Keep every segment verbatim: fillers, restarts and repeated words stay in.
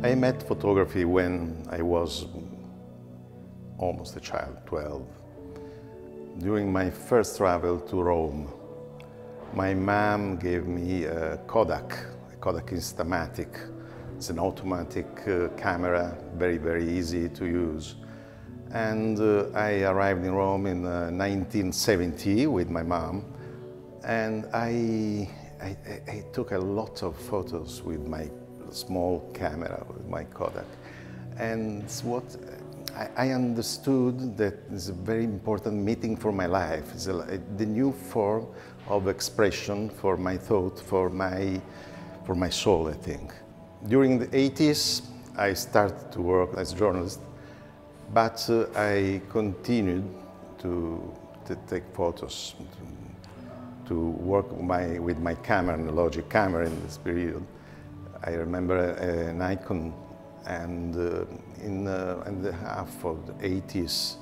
I met photography when I was almost a child, twelve. During my first travel to Rome, my mom gave me a Kodak, a Kodak Instamatic. It's an automatic uh, camera, very, very easy to use. And uh, I arrived in Rome in uh, nineteen seventy with my mom, and I, I, I took a lot of photos with my small camera, with my Kodak. And it's what I, I understood that it's a very important meeting for my life. It's a, the new form of expression for my thought, for my, for my soul, I think. During the eighties, I started to work as a journalist, but uh, I continued to, to take photos, to, to work my, with my camera, analogic camera in this period. I remember a, an Icon, and uh, in, uh, in the half of the eighties,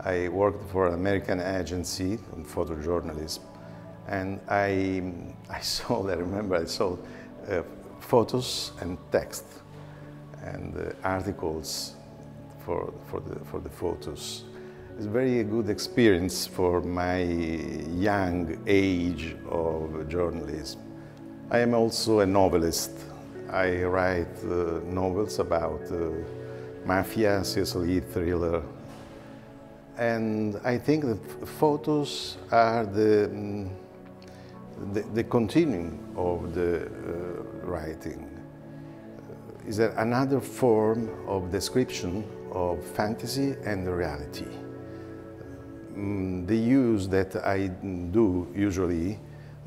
I worked for an American agency on photojournalism, and I, I saw, I remember, I saw uh, photos and text and uh, articles for, for, the, for the photos. It's very a good experience for my young age of journalism. I am also a novelist. I write uh, novels about uh, mafia, Sicily, thriller. And I think that photos are the, um, the, the continuing of the uh, writing. Uh, is there another form of description of fantasy and reality. Um, the use that I do usually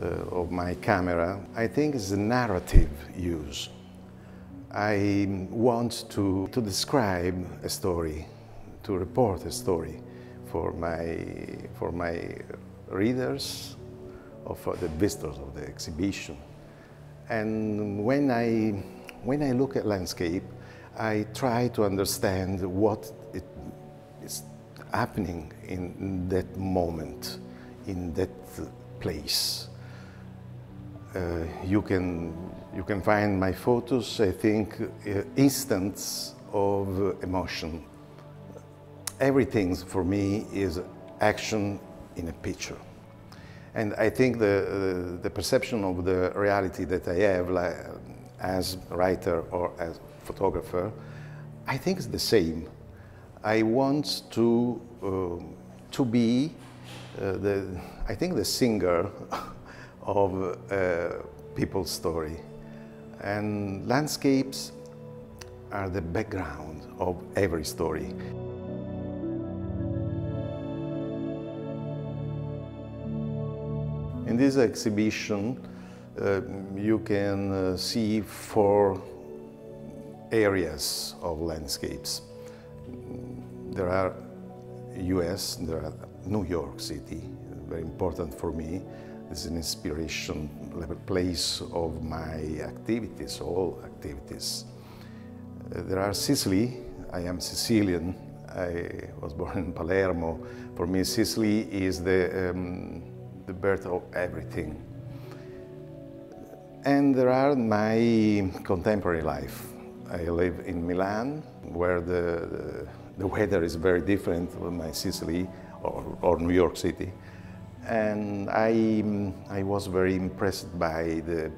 uh, of my camera, I think, is a narrative use. I want to, to describe a story, to report a story for my, for my readers or for the visitors of the exhibition. And when I, when I look at landscape, I try to understand what it is happening in that moment, in that place. Uh, you can, you can find my photos, I think, uh, instants of emotion. Everything for me is action in a picture. And I think the, uh, the perception of the reality that I have, like, as writer or as photographer, I think it's the same. I want to, uh, to be, uh, the, I think, the singer of uh, people's story. And landscapes are the background of every story. In this exhibition, uh, you can uh, see four areas of landscapes. There are U S, there are New York City, very important for me. It's an inspiration, a place of my activities, all activities. Uh, there are Sicily. I am Sicilian. I was born in Palermo. For me, Sicily is the um, the birth of everything. And there are my contemporary life. I live in Milan, where the, the, the weather is very different from my Sicily or, or New York City. And I, I was very impressed by the,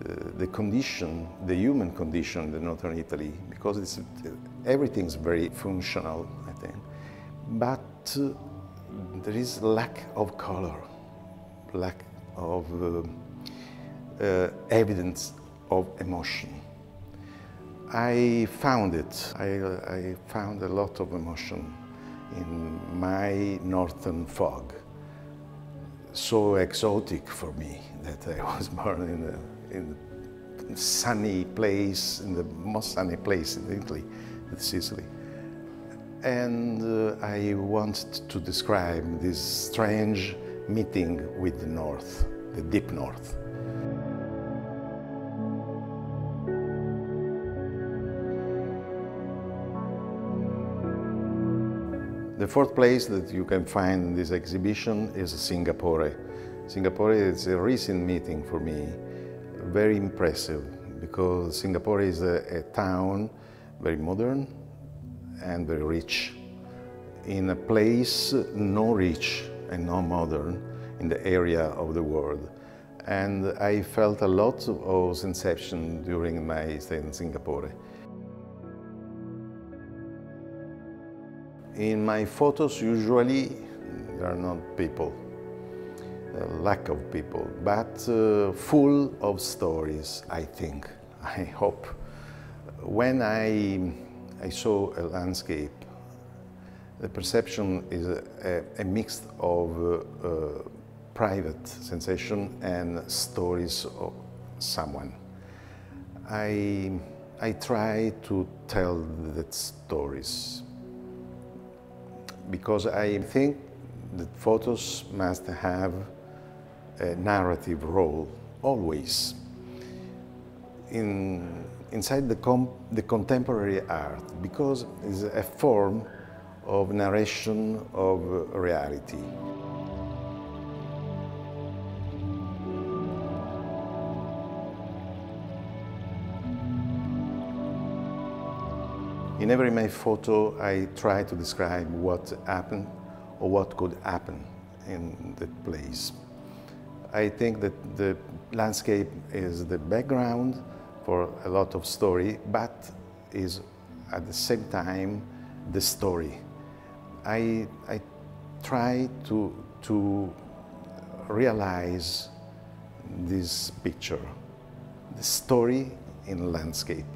the, the condition, the human condition in northern Italy, because it's, everything's very functional, I think. But uh, there is lack of color, lack of uh, uh, evidence of emotion. I found it. I, I found a lot of emotion in my northern fog. So exotic for me that I was born in a, in a sunny place, in the most sunny place in Italy, in Sicily. And uh, I want to describe this strange meeting with the North, the deep North. The fourth place that you can find in this exhibition is Singapore. Singapore is a recent meeting for me, very impressive, because Singapore is a, a town very modern and very rich, in a place no rich and no modern in the area of the world. And I felt a lot of sensation during my stay in Singapore. In my photos, usually, there are not people, a lack of people, but uh, full of stories, I think, I hope. When I, I saw a landscape, the perception is a, a, a mix of uh, uh, private sensation and stories of someone. I, I try to tell the stories because I think that photos must have a narrative role, always. In, inside the, com the contemporary art, because it's a form of narration of reality. In every my photo, I try to describe what happened or what could happen in that place. I think that the landscape is the background for a lot of story, but is at the same time the story. I, I try to, to realize this picture, the story in landscape.